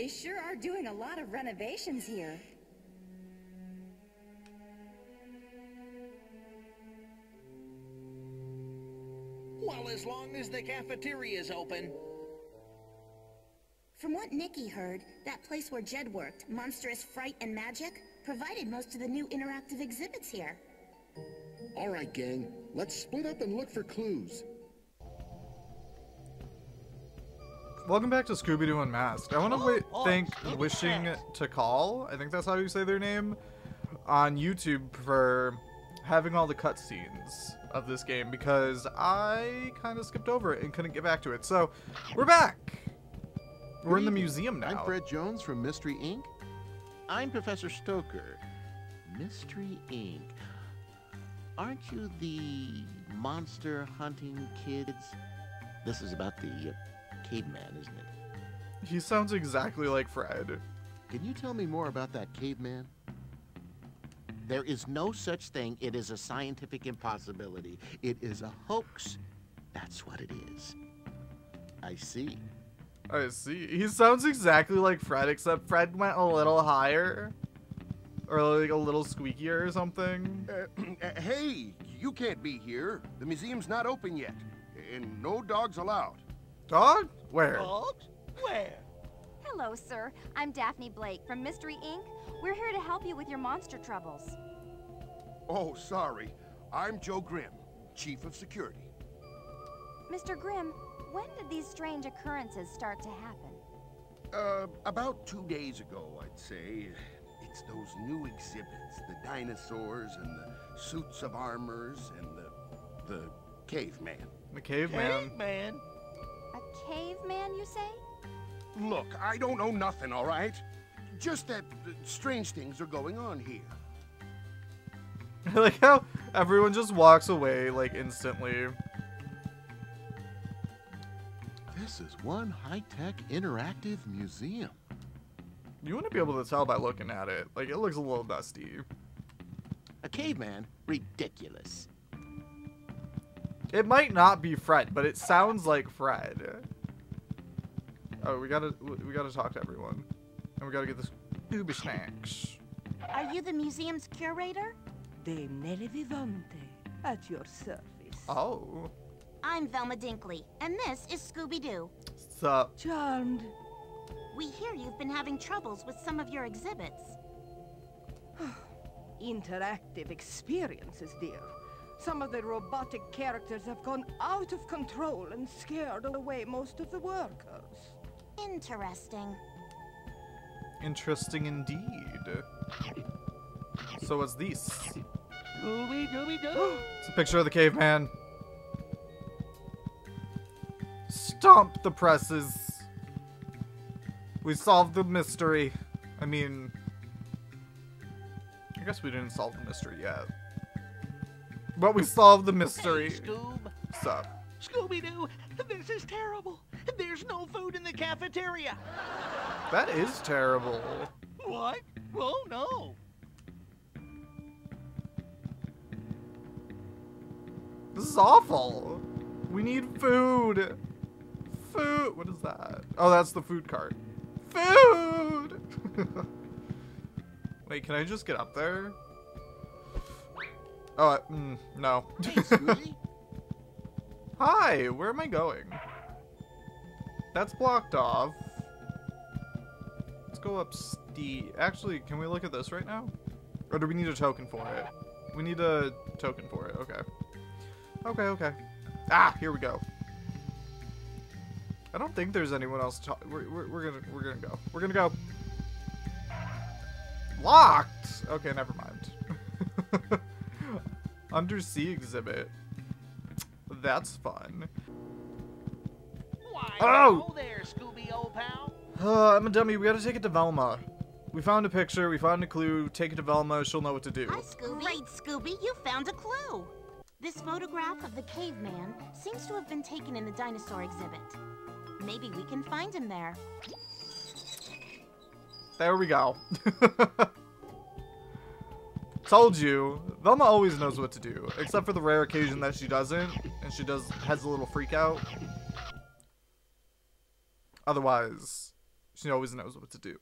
They sure are doing a lot of renovations here. Well, as long as the cafeteria's open. From what Nikki heard, that place where Jed worked, Monstrous Fright and Magic, provided most of the new interactive exhibits here. All right, gang. Let's split up and look for clues. Welcome back to Scooby-Doo Unmasked. I want to thank Wishing to Call, I think that's how you say their name, on YouTube for having all the cutscenes of this game, because I kind of skipped over it and couldn't get back to it. So, we're back! We're in the museum now. I'm Fred Jones from Mystery Inc. I'm Professor Stoker. Mystery Inc. Aren't you the monster hunting kids? This is about the caveman, isn't it? He sounds exactly like Fred. Can you tell me more about that caveman? There is no such thing. It is a scientific impossibility. It is a hoax. That's what it is. I see. I see. He sounds exactly like Fred, except Fred went a little higher. Or like a little squeakier or something. Hey, you can't be here. The museum's not open yet. And no dogs allowed. Dog? Where? Dogs? Where? Hello, sir. I'm Daphne Blake from Mystery Inc. We're here to help you with your monster troubles. Oh, sorry. I'm Joe Grimm, Chief of Security. Mr. Grimm, when did these strange occurrences start to happen? About 2 days ago, I'd say. It's those new exhibits, the dinosaurs and the suits of armors and the caveman. The caveman? Caveman? A caveman, you say? Look, I don't know nothing, all right? Just that strange things are going on here. I like how everyone just walks away, like, instantly. This is one high-tech interactive museum. You want to be able to tell by looking at it. Like, it looks a little dusty. A caveman? Ridiculous. It might not be Fred, but it sounds like Fred. Oh, we gotta talk to everyone. And we gotta get the Scooby snacks. Are you the museum's curator? Dame Nelly Vivante, at your service. Oh. I'm Velma Dinkley, and this is Scooby Doo. Sup? Charmed. We hear you've been having troubles with some of your exhibits. Interactive experiences, dear. Some of the robotic characters have gone out of control and scared away most of the workers. Interesting. Interesting indeed. So what's this? Scooby-Doo. It's a picture of the caveman. Stomp the presses. We solved the mystery. I mean, I guess we didn't solve the mystery yet. But we solved the mystery. Hey, Scoob. What's up? Scooby-Doo, this is terrible. There's no food in the cafeteria. That is terrible. What? Oh, no. This is awful. We need food. Food. What is that? Oh, that's the food cart. Food! Wait, can I just get up there? Oh, no. Hey, Scooby. Hi, where am I going? That's blocked off. Let's go up Steve. Actually, can we look at this right now? Or do we need a token for it? We need a token for it, okay. Okay, okay. Ah, here we go. I don't think there's anyone else to talk. We're gonna go. Locked. Okay, never mind. Undersea exhibit. That's fun. Why, oh there, Scooby, old pal. I'm a dummy. We gotta take it to Velma. We found a picture. We found a clue. Take it to Velma. She'll know what to do. Hi, Scooby. Great, Scooby. You found a clue. This photograph of the caveman seems to have been taken in the dinosaur exhibit. Maybe we can find him there. There we go. Told you. Velma always knows what to do, except for the rare occasion that she doesn't, and she has a little freak out. Otherwise, She always knows what to do.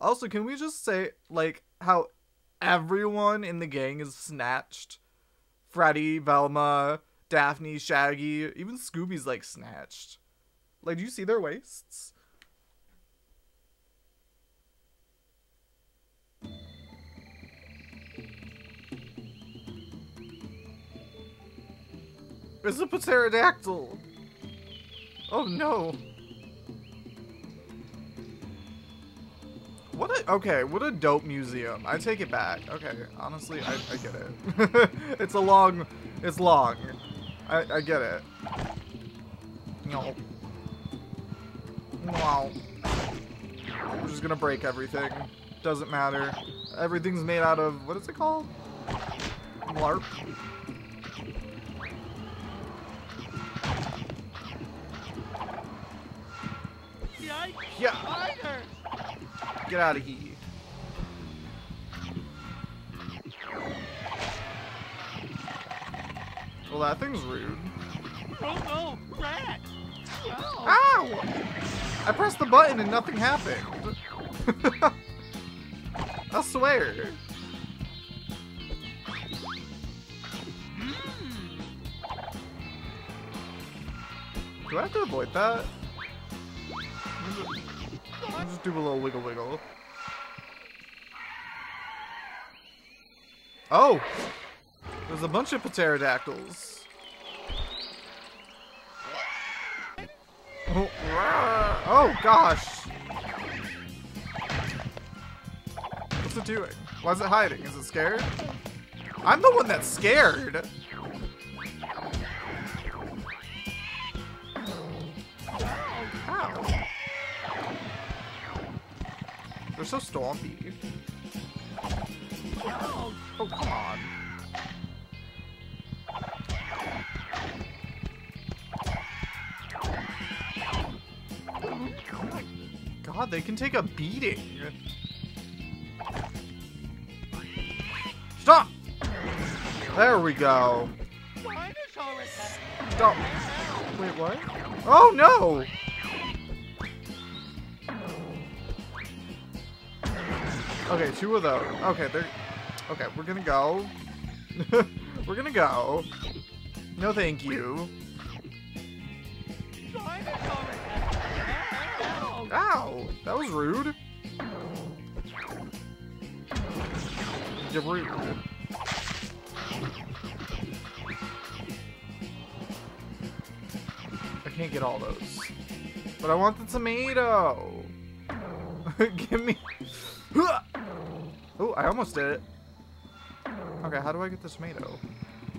Also, can we just say, like, how everyone in the gang is snatched? Freddy, Velma, Daphne, Shaggy, even Scooby's, like, snatched. Like, do you see their waists? It's a pterodactyl! Oh no! What a dope museum. I take it back. Okay, honestly, I get it. It's long. I get it. No. Wow. We're just gonna break everything. Doesn't matter. Everything's made out of, what is it called? LARP. Yeah. Get out of here. Well, that thing's rude. Oh, no, rat! Oh. Ow! I pressed the button and nothing happened. I swear. Do I have to avoid that? I'll just do a little wiggle wiggle. Oh! There's a bunch of pterodactyls. Oh, oh gosh! What's it doing? Why is it hiding? Is it scared? I'm the one that's scared! Ow. They're so stompy. Oh, come on. God, they can take a beating. Stop! There we go. Stop. Wait, what? Oh, no! Okay, two of those. Okay, they're... Okay, we're gonna go. We're gonna go. No thank you. Ow! That was rude. You're rude. I can't get all those. But I want the tomato! Give me... Oh, I almost did it. Okay, how do I get the tomato?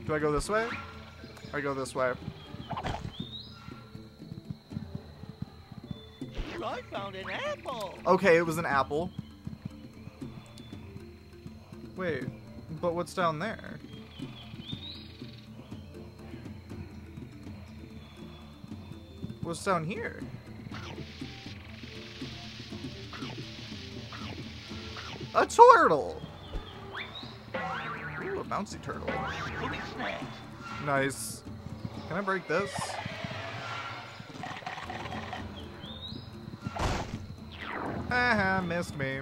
Do I go this way? I go this way. I found an apple. Okay, it was an apple. Wait, but what's down there? What's down here? A turtle! Ooh, a bouncy turtle. Nice. Can I break this? Aha, missed me.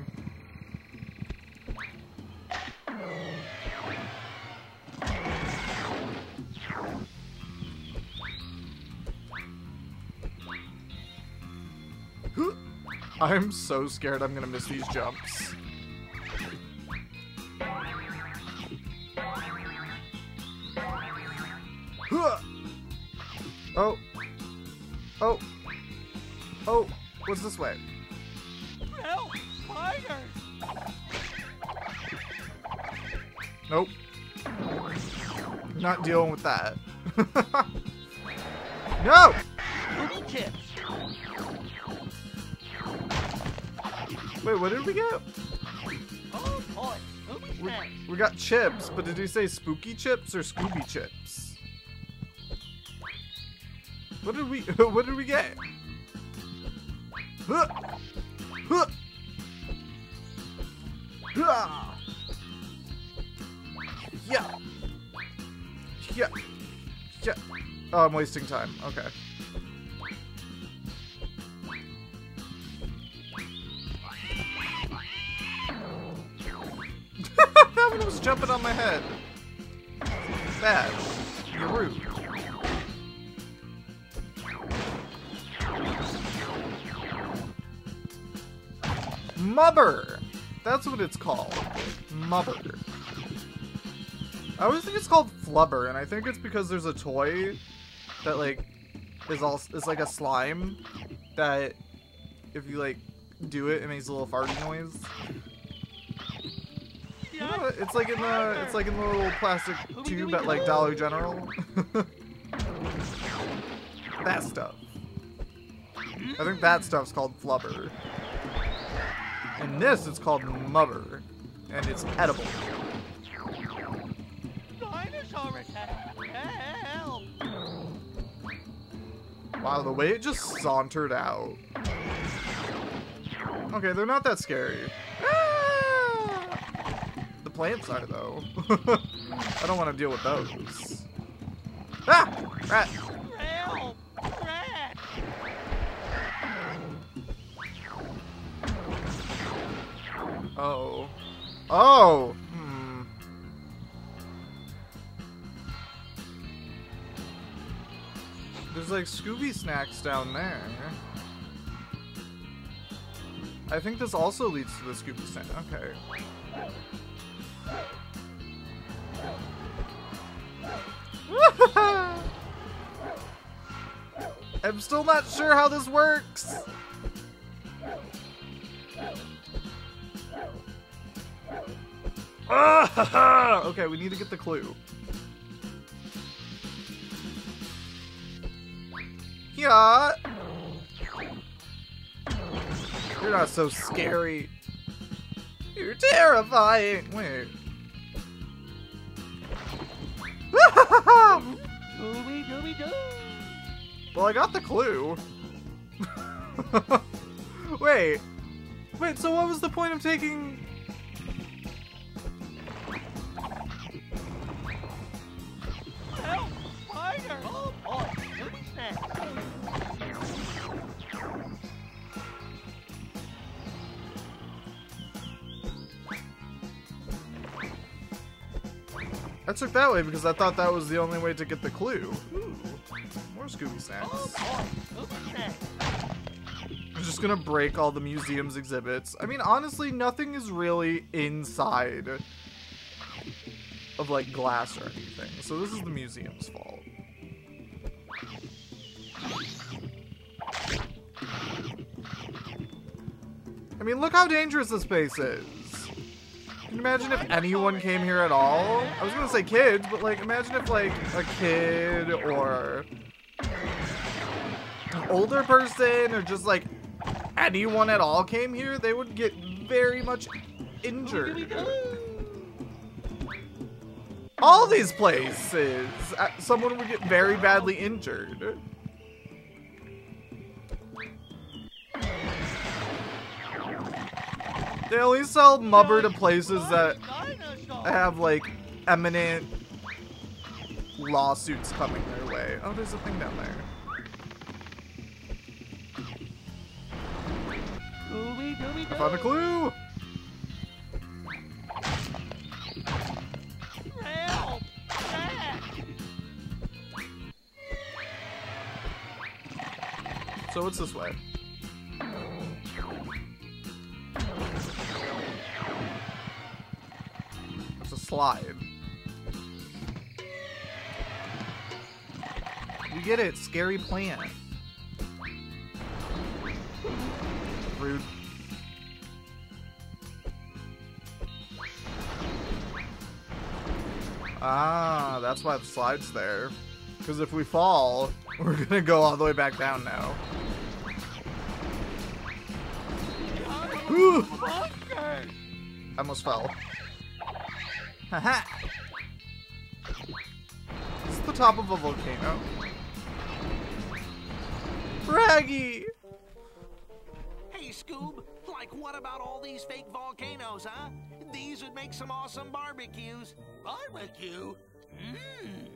I'm so scared I'm gonna miss these jumps. Oh. Oh. Oh. What's this way? Help! Spider! Nope. Not dealing with that. No! Wait, what did we get? Oh boy, Scooby snacks. We got chips, but did he say spooky chips or Scooby chips? What did we get? Yeah. Oh, I'm wasting time. Okay. jumping on my head. Bad. You're rude. Mubber! That's what it's called. Mubber. I always think it's called Flubber, and I think it's because there's a toy that, like, is like a slime that if you, like, do it, it makes a little farting noise. You know, it's like in the little plastic tube at, like, Dollar General. That stuff. I think that stuff's called Flubber. And this is called Mubber, and it's edible. Dinosaur attack! Help! Wow, the way it just sauntered out. Okay, they're not that scary. Ah! The plants are, though. I don't want to deal with those. Ah! Rat! Help! Rat! Oh. Oh! Hmm. There's like Scooby snacks down there. I think this also leads to the Scooby snack. Okay. I'm still not sure how this works! Okay, we need to get the clue. Yeah. You're not so scary. You're terrifying. Wait. Well, I got the clue. Wait. Wait, so what was the point of taking... I took that way because I thought that was the only way to get the clue. Ooh, more Scooby snacks. I'm just gonna break all the museum's exhibits. I mean, honestly, nothing is really inside of, like, glass or anything. So this is the museum's fault. I mean, look how dangerous this space is. Can you imagine if anyone came here at all? I was gonna say kids, but, like, imagine if, like, a kid or an older person or just, like, anyone at all came here, they would get very much injured. All these places, someone would get very badly injured. They only sell Mubber to places that have, like, eminent lawsuits coming their way. Oh, there's a thing down there. I found a clue! So it's this way. Slide. You get it, scary plant. Rude. Ah, that's why the slide's there. Because if we fall, we're gonna go all the way back down now. Ooh. I almost fell. Haha! This is the top of a volcano. Raggy! Hey, Scoob! Like, what about all these fake volcanoes, huh? These would make some awesome barbecues. Barbecue? Mmm!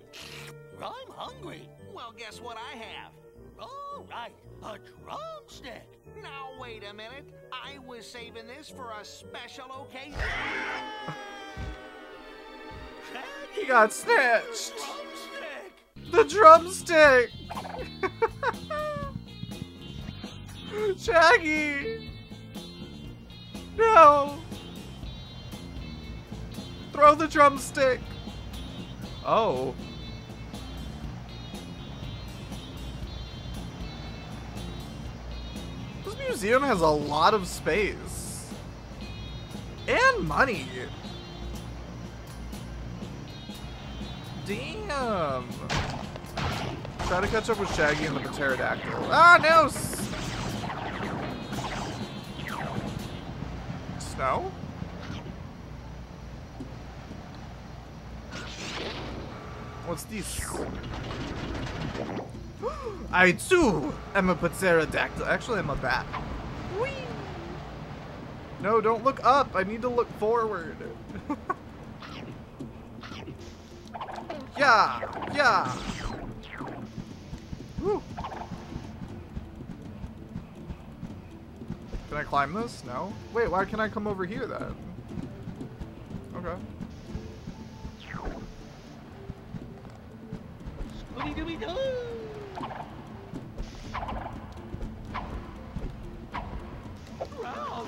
I'm hungry. Well, guess what I have? All right, a drumstick. Now, wait a minute. I was saving this for a special occasion. He got snatched. The drumstick. Shaggy. No. Throw the drumstick. Oh. This museum has a lot of space. And money. Damn. Try to catch up with Shaggy and the pterodactyl. Ah, no! Snow? What's this? I too am a pterodactyl. Actually, I'm a bat. Whee! No, don't look up. I need to look forward. Yeah, yeah. Woo. Can I climb this? No. Wait, why can't I come over here then? Okay. Scooby Dooby Doo!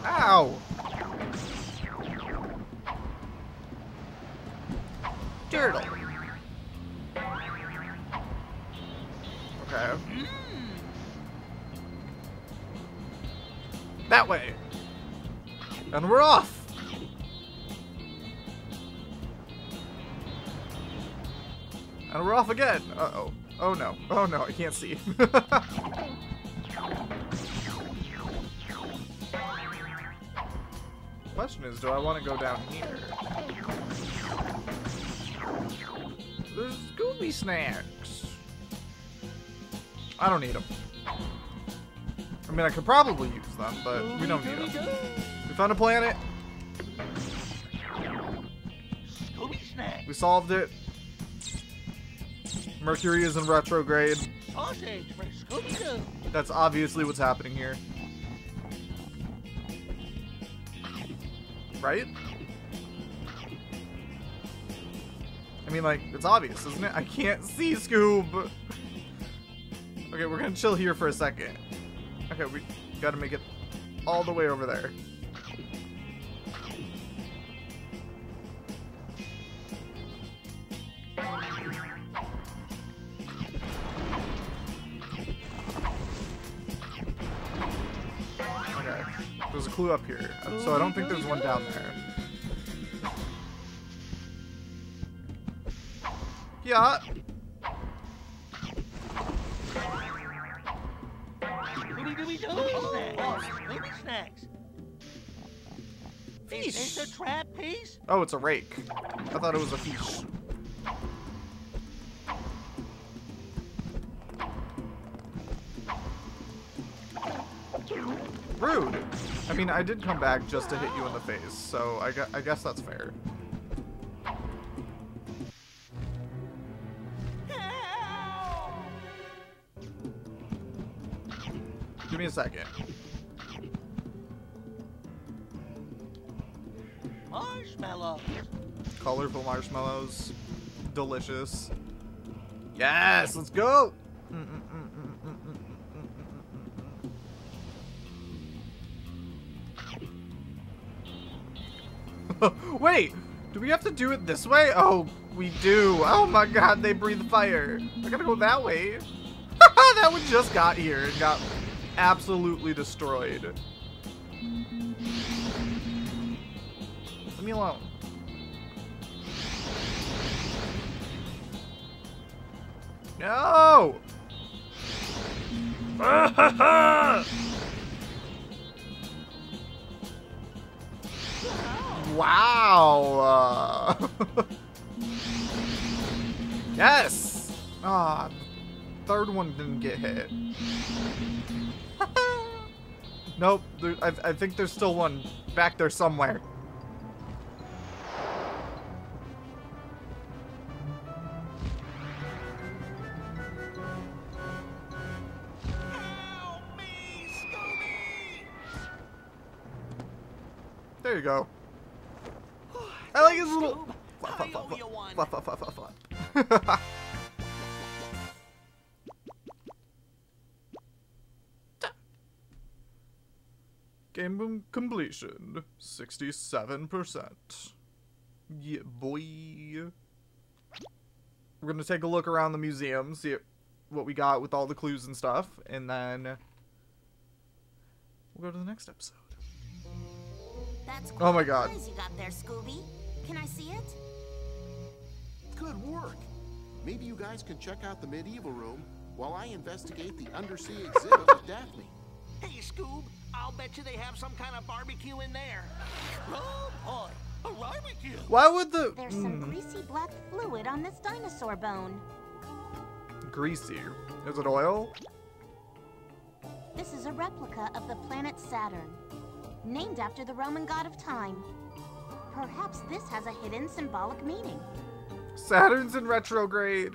Ow! Turtle. Okay. That way. And we're off. And we're off again. Uh-oh. Oh no. Oh no, I can't see. Question is, do I want to go down here? There's Scooby snacks. I don't need them. I mean, I could probably use them, but we don't need them. We found a planet. Scooby snacks. We solved it. Mercury is in retrograde. That's obviously what's happening here. Right? I mean, like, it's obvious, isn't it? I can't see, Scoob! Okay, we're gonna chill here for a second. Okay, we gotta make it all the way over there. There's a clue up here, so I don't think there's one down there. Yeah. Snacks. Fish. It's a trap piece. Oh, it's a rake. I thought it was a fish. Rude. I mean, I did come back just to hit you in the face, so I guess that's fair. Give me a second. Marshmallows. Colorful marshmallows. Delicious. Yes, let's go. Wait, do we have to do it this way? Oh, we do. Oh my god, they breathe fire. I gotta go that way. That one just got here and got absolutely destroyed. Leave me alone. No! Wow! Yes! Ah, third one didn't get hit. Nope, there, I think there's still one back there somewhere. Help me, Scooby! There you go. I like his little flop. Game completion, 67%. Yeah, boy. We're gonna take a look around the museum, see what we got with all the clues and stuff, and then we'll go to the next episode. That's quite oh my God! You got there, Scooby. Can I see it? Good work. Maybe you guys can check out the medieval room while I investigate the undersea exhibit with Daphne. Hey, Scoob. I'll bet you they have some kind of barbecue in there. Oh boy, a barbecue! Why would the? There's some greasy black fluid on this dinosaur bone. Greasy? Is it oil? This is a replica of the planet Saturn, named after the Roman god of time. Perhaps this has a hidden symbolic meaning. Saturn's in retrograde.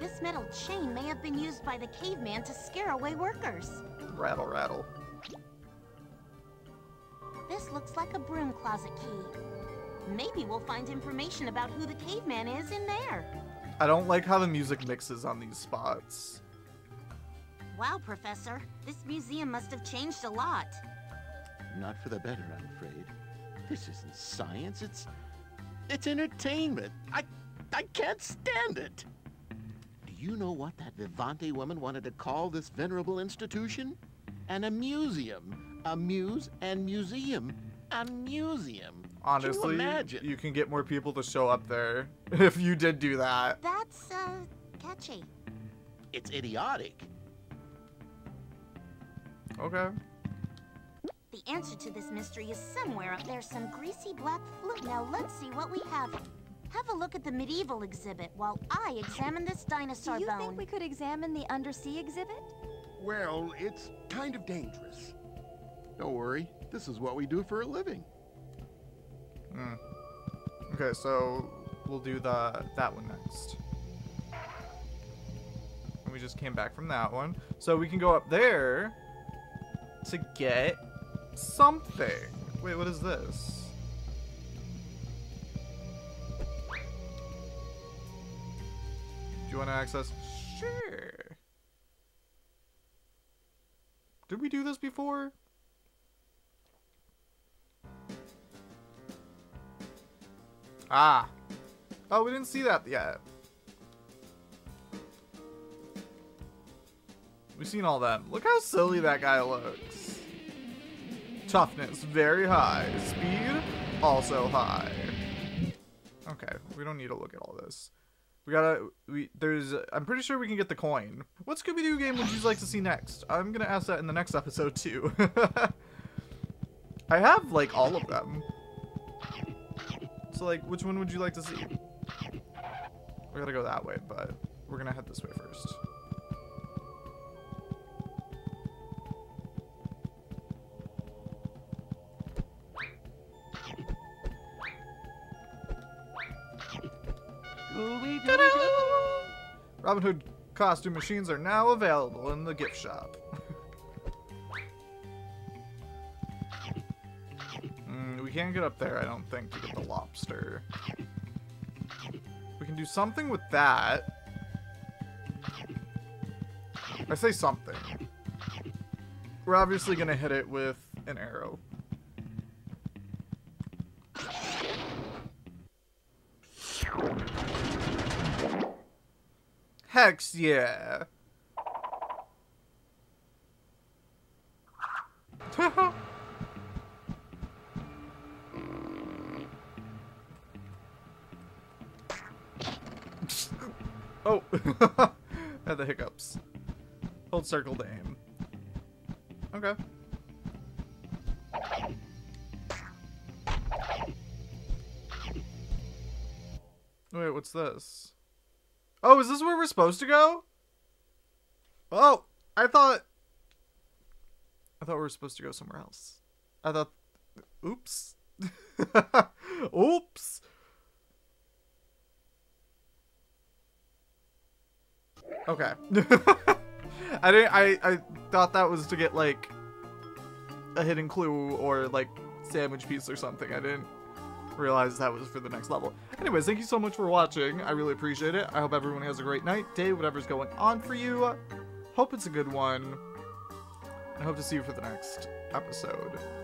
This metal chain may have been used by the caveman to scare away workers. Rattle, rattle. This looks like a broom closet key. Maybe we'll find information about who the caveman is in there. I don't like how the music mixes on these spots. Wow, Professor. This museum must have changed a lot. Not for the better, I'm afraid. This isn't science, it's entertainment. I can't stand it. You know what that Vivante woman wanted to call this venerable institution? An amuseum. Amuse and museum. Amuseum. Honestly, can you imagine? You can get more people to show up there if you did do that. That's, catchy. It's idiotic. Okay. The answer to this mystery is somewhere up there, some greasy black fluid. Now let's see what we have. Have a look at the medieval exhibit while I examine this dinosaur bone. Do you think we could examine the undersea exhibit? Well, it's kind of dangerous. Don't worry, this is what we do for a living. Hmm. Okay, so we'll do that one next. And we just came back from that one. So we can go up there to get something. Wait, what is this? You want to access? Sure. Did we do this before? Ah. Oh, we didn't see that yet. We've seen all them. Look how silly that guy looks. Toughness very high. Speed also high. Okay, we don't need to look at all this. I'm pretty sure we can get the coin. What Scooby Doo game would you like to see next? I'm gonna ask that in the next episode too. I have like all of them. So like, which one would you like to see? We gotta go that way, but we're gonna head this way first. Robin Hood costume machines are now available in the gift shop. We can't get up there, I don't think, to get the lobster. We can do something with that. I say something. We're obviously gonna hit it with an arrow. Hex yeah! Oh! Had the hiccups. Hold circle to aim. Okay. Wait, what's this? Oh, is this where we're supposed to go? Oh, I thought we were supposed to go somewhere else. I thought, oops. Oops. Okay. I thought that was to get like a hidden clue or like sandwich piece or something. I didn't realized that was for the next level. Anyways, thank you so much for watching. I really appreciate it. I hope everyone has a great night, day, whatever's going on for you. Hope it's a good one. I hope to see you for the next episode.